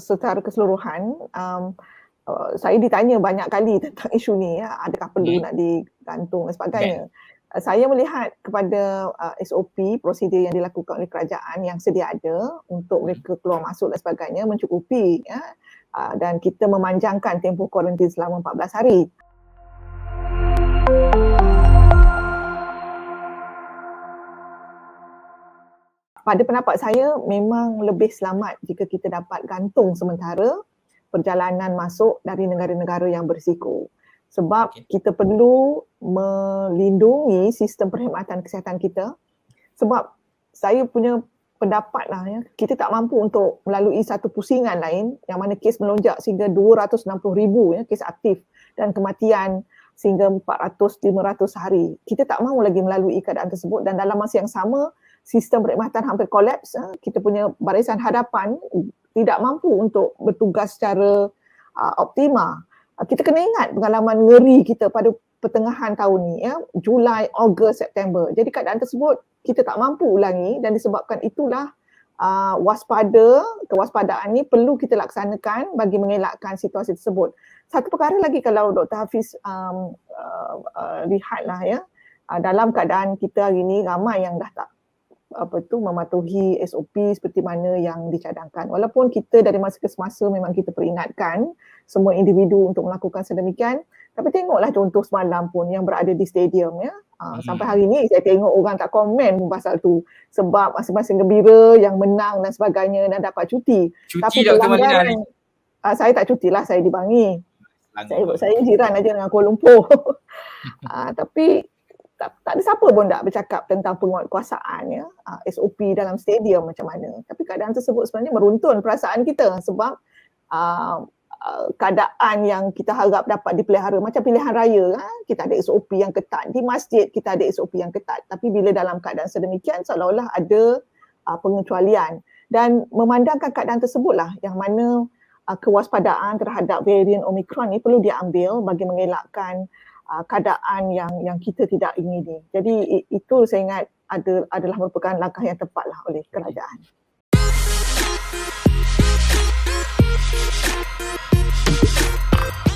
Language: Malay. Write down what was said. Secara keseluruhan, saya ditanya banyak kali tentang isu ni, adakah perlu nak digantung dan sebagainya. Saya melihat kepada SOP, prosedur yang dilakukan oleh kerajaan yang sedia ada untuk mereka keluar masuk dan sebagainya mencukupi, dan kita memanjangkan tempoh kuarantin selama 14 hari. Pada pendapat saya, memang lebih selamat jika kita dapat gantung sementara perjalanan masuk dari negara-negara yang berisiko. Sebab kita perlu melindungi sistem perkhidmatan kesihatan kita. Sebab saya punya pendapat lah, ya, kita tak mampu untuk melalui satu pusingan lain yang mana kes melonjak sehingga 260,000 kes aktif dan kematian sehingga 400-500 sehari. Kita tak mahu lagi melalui keadaan tersebut, dan dalam masa yang sama sistem perkhidmatan hampir kolaps. Kita punya barisan hadapan tidak mampu untuk bertugas secara optima. Kita kena ingat pengalaman ngeri kita pada pertengahan tahun ni, ya, Julai, Ogos, September. Jadi keadaan tersebut kita tak mampu ulangi, dan disebabkan itulah kewaspadaan ni perlu kita laksanakan bagi mengelakkan situasi tersebut. Satu perkara lagi, kalau Dr. Hafiz lihatlah, ya, dalam keadaan kita hari ni ramai yang dah tak mematuhi SOP seperti mana yang dicadangkan. Walaupun kita dari masa ke semasa memang kita peringatkan semua individu untuk melakukan sedemikian, tapi tengoklah contoh semalam pun yang berada di stadium, ya. Sampai hari ni saya tengok orang tak komen pun pasal tu, sebab masing-masing gembira yang menang dan sebagainya dan dapat cuti. Tapi pelanggaran, saya tak cutilah, saya di Bangi. Saya jiran aja dengan Kuala Lumpur. Tapi tak ada siapa pun nak bercakap tentang penguatkuasaan, ya, SOP dalam stadium macam mana. Tapi keadaan tersebut sebenarnya meruntun perasaan kita, sebab keadaan yang kita harap dapat dipelihara macam pilihan raya, kita ada SOP yang ketat, di masjid kita ada SOP yang ketat, tapi bila dalam keadaan sedemikian seolah-olah ada pengecualian. Dan memandangkan keadaan tersebutlah yang mana kewaspadaan terhadap varian Omikron ni perlu diambil bagi mengelakkan keadaan yang kita tidak ingini. Jadi itu saya ingat adalah merupakan langkah yang tepatlah oleh kerajaan.